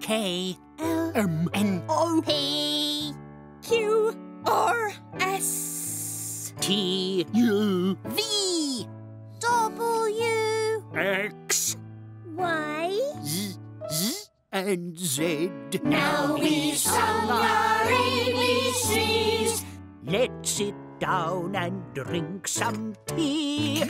K L M N O P Q R S T U V W X Y Z Now we sung our ABCs. Let's sit down and drink some tea.